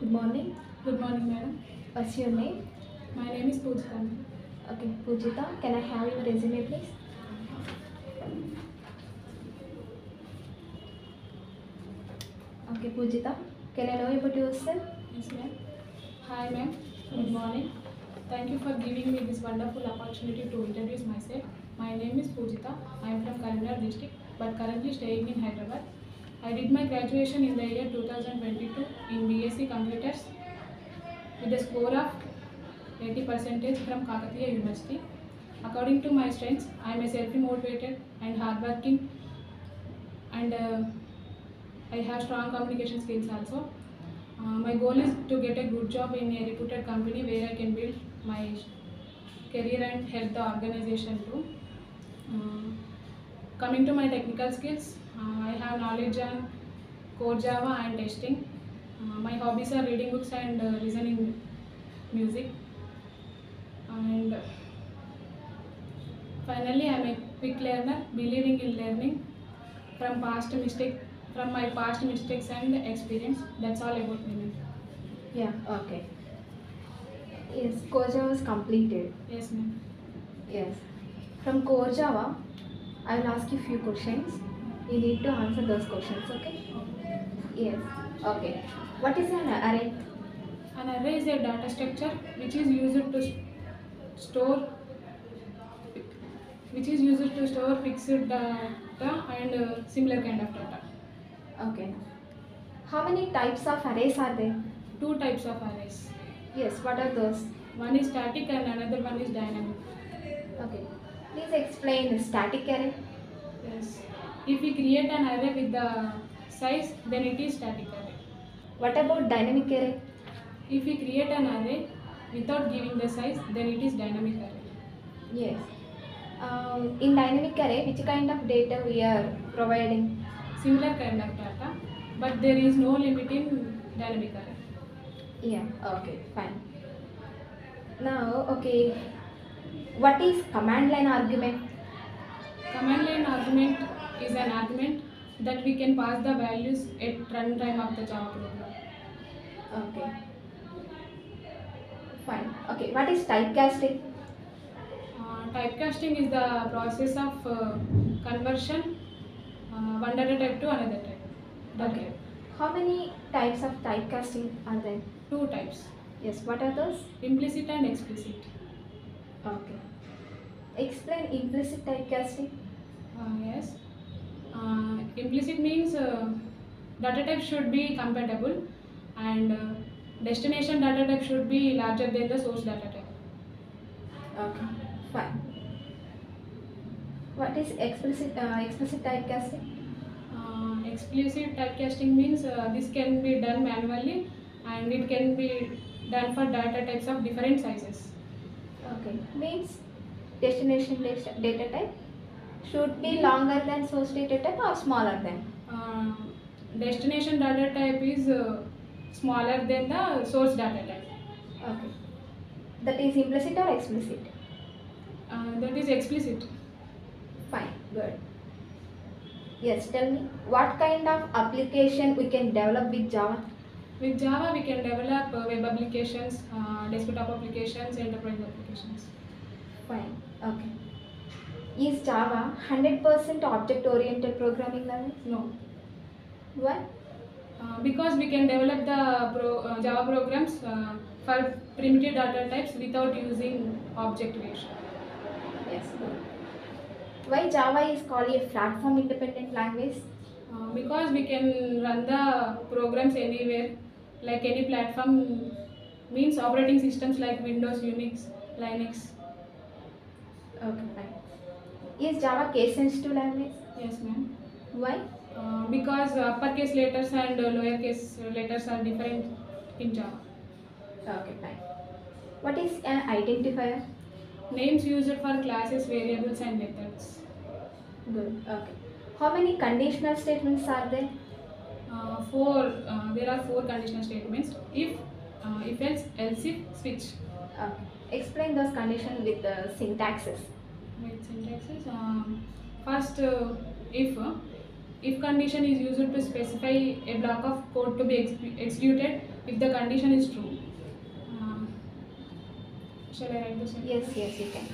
Good morning. Good morning, madam. What's your name? My name is Poojita. Okay, Poojita, can I have your resume, please? Okay, Poojita, can I know about yourself? Yes, ma'am. Hi, ma'am. Good morning. Thank you for giving me this wonderful opportunity to introduce myself. My name is Poojita. I am from Calvary District, but currently staying in Hyderabad. I did my graduation in the year 2022 in B.Sc. Computers with a score of 80% from Kakatiya University. According to my strengths, I am a self-motivated and hardworking, and I have strong communication skills also. My goal is to get a good job in a reputed company where I can build my career and help the organization too. Coming to my technical skills, I have knowledge on Core Java and testing. My hobbies are reading books and listening music. And finally, I am a quick learner, believing in learning from my past mistakes and experience. That's all about me. Yeah. Okay. Yes, Core Java is completed. Yes, ma'am. Yes. From Core Java, I will ask you few questions. You need to answer those questions, okay? Yes. Okay. What is an array? An array is a data structure which is used to store fixed data and similar kind of data. Okay. How many types of arrays are there? Two types of arrays. Yes. What are those? One is static and another one is dynamic. Okay. Please explain static array. Yes. If we create an array with the size, then it is static array. What about dynamic array? If we create an array without giving the size, then it is dynamic array. Yes. In dynamic array, which kind of data we are providing? Similar kind of data, but there is no limit in dynamic array. Yeah. Okay. Fine. Now, okay. What is command line argument? Command line argument is an argument that we can pass the values at runtime of the Java program. Okay. Fine. Okay. What is typecasting? Typecasting is the process of conversion one data type to another type. Okay. How many types of typecasting are there? Two types. Yes. What are those? Implicit and explicit. Okay. Explain implicit typecasting. Yes. Implicit means data type should be compatible, and destination data type should be larger than the source data type. Okay, fine. What is explicit typecasting? Explicit typecasting means this can be done manually, and it can be done for data types of different sizes. Okay, means destination data type should be longer than source data type or smaller than? Destination data type is smaller than the source data type. Okay. That is implicit or explicit? That is explicit. Fine. Good. Yes. Tell me, what kind of application we can develop with Java? With Java, we can develop web applications, desktop applications, enterprise applications. Fine. Okay. Is Java 100% object-oriented programming language? No. Why? Because we can develop the Java programs for primitive data types without using object relation. Yes. Why Java is called a platform-independent language? Because we can run the programs anywhere, like any platform, means operating systems like Windows, Unix, Linux. Okay, fine. Is Java case-sensitive language? Yes, ma'am. Why? Because uppercase letters and lowercase letters are different in Java. Okay, fine. What is an identifier? Names used for classes, variables, and methods. Good. Okay. How many conditional statements are there? Four. There are four conditional statements: if else, else if, switch. Okay. Explain those conditions with the syntaxes. With syntaxes, first if If condition is used to specify a block of code to be executed if the condition is true. Shall I write this in? Yes, yes, you can.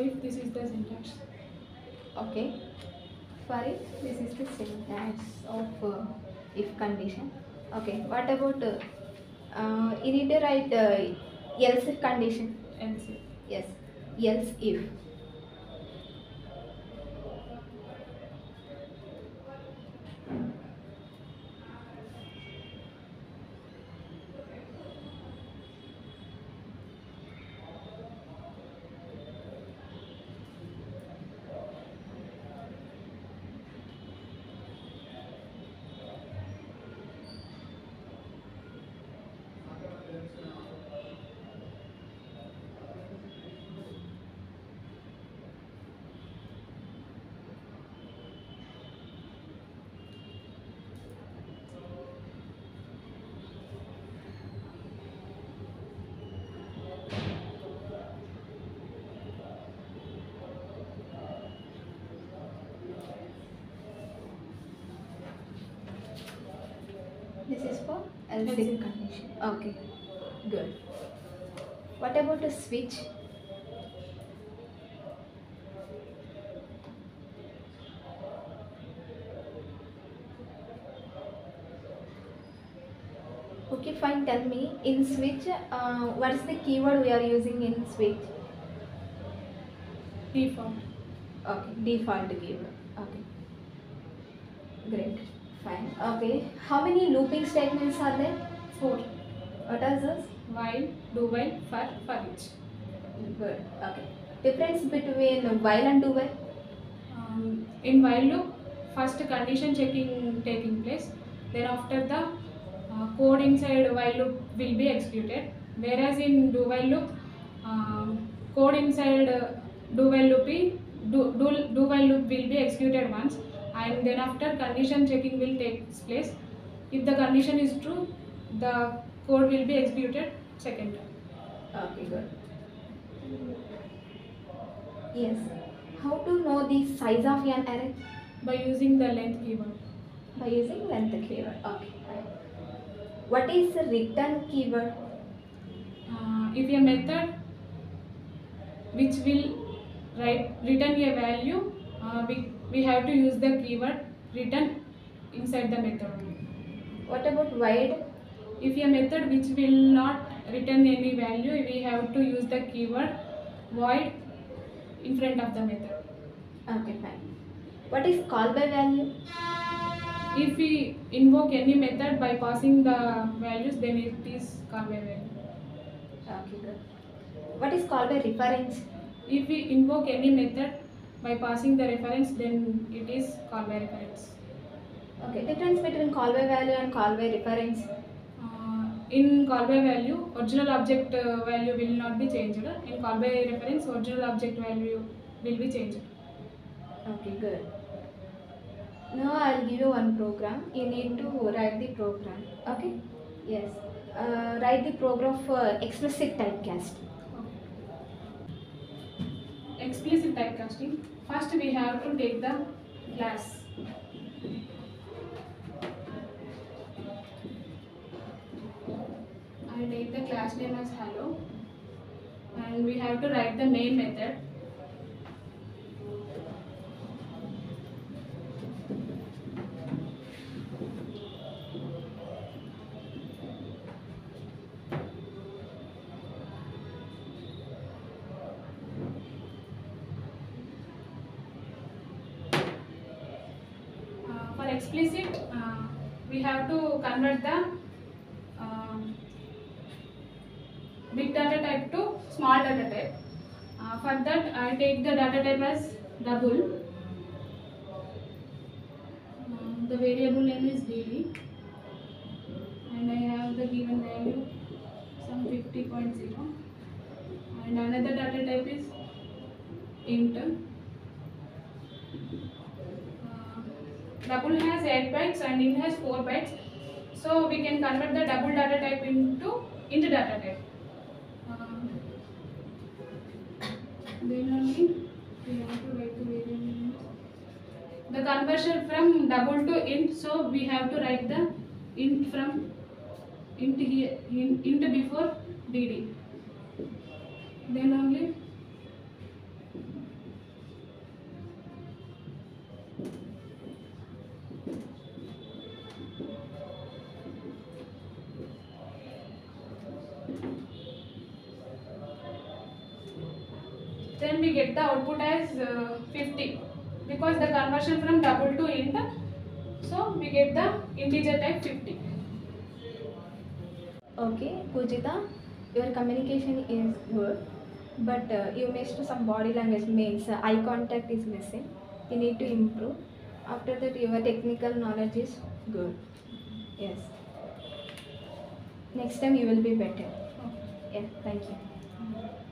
If this is the syntax. Okay. For if this is the syntax of if condition. Okay. What about you need to write else if condition. Else if. Yes. Else if. Else if condition. Okay, good. What about a switch? Okay, fine. Tell me in switch, what is the keyword we are using in switch? Default. Okay, default keyword. Okay, great. Fine. Okay. How many looping statements are there? 4. What are those? While, do while, for each. Good. Okay. Difference between while and do while? In while loop, first condition checking taking place. Then after the code inside while loop will be executed. Whereas in do while loop, code inside do while loop will be executed once. And then after condition checking will take place. If the condition is true, the code will be executed second time. Okay, good. Yes. How to know the size of an array? By using the length keyword. By using length keyword. Okay. What is the return keyword? If a method which will return a value, we have to use the keyword return inside the method. What about void? If a method which will not return any value, we have to use the keyword void in front of the method. Okay, fine. What is call by value? If we invoke any method by passing the values, then it is call by value. Okay, good. What is call by reference? If we invoke any method by passing the reference, then it is call by reference. Okay, difference between call by value and call by reference? In call by value, original object value will not be changed. In call by reference, original object value will be changed. Okay, good. Now I'll give you one program. You need to write the program. Okay? Yes. Write the program for explicit typecast. Explicit typecasting. First we have to take the class. I take the class name as hello, and we have to write the main method. Explicit, we have to convert the big data type to small data type. For that, I take the data type as double. The variable name is daily, and I have the given value some 50.0, and another data Double has 8 bytes and int has 4 bytes. So we can convert the double data type into int data type. Then only we have to write the variable. The conversion from double to int. So we have to write the int from int here, int before dd. Then only. Then we get the output as 50 because the conversion from double to int, so we get the integer type 50. Okay, Poojita, your communication is good, but you missed some body language, means eye contact is missing. You need to improve. After that, your technical knowledge is good. Yes. Next time you will be better. Okay. Yeah. Thank you.